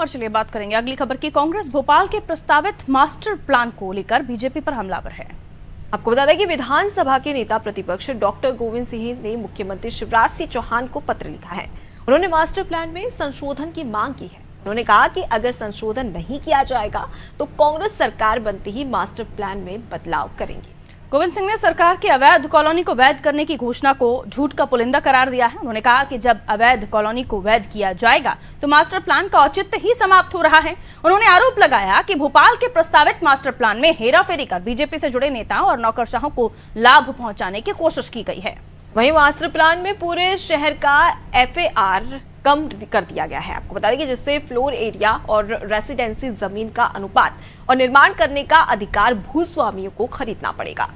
और चलिए बात करेंगे अगली खबर की। कांग्रेस भोपाल के प्रस्तावित मास्टर प्लान को लेकर बीजेपी पर हमलावर है। आपको बता दें कि विधानसभा के नेता प्रतिपक्ष डॉ. गोविंद सिंह ने मुख्यमंत्री शिवराज सिंह चौहान को पत्र लिखा है। उन्होंने मास्टर प्लान में संशोधन की मांग की है। उन्होंने कहा कि अगर संशोधन नहीं किया जाएगा तो कांग्रेस सरकार बनते ही मास्टर प्लान में बदलाव करेंगे। गोविंद सिंह ने सरकार की अवैध कॉलोनी को वैध करने की घोषणा को झूठ का पुलिंदा करार दिया है। उन्होंने कहा कि जब अवैध कॉलोनी को वैध किया जाएगा तो मास्टर प्लान का औचित्य ही समाप्त हो रहा है। उन्होंने आरोप लगाया कि भोपाल के प्रस्तावित मास्टर प्लान में हेराफेरी कर बीजेपी से जुड़े नेताओं और नौकरशाहों को लाभ पहुँचाने की कोशिश की गई है। वहीं मास्टर प्लान में पूरे शहर का FAR कम कर दिया गया है। आपको बता दें कि जिससे फ्लोर एरिया और रेसिडेंसी जमीन का अनुपात और निर्माण करने का अधिकार भूस्वामियों को खरीदना पड़ेगा।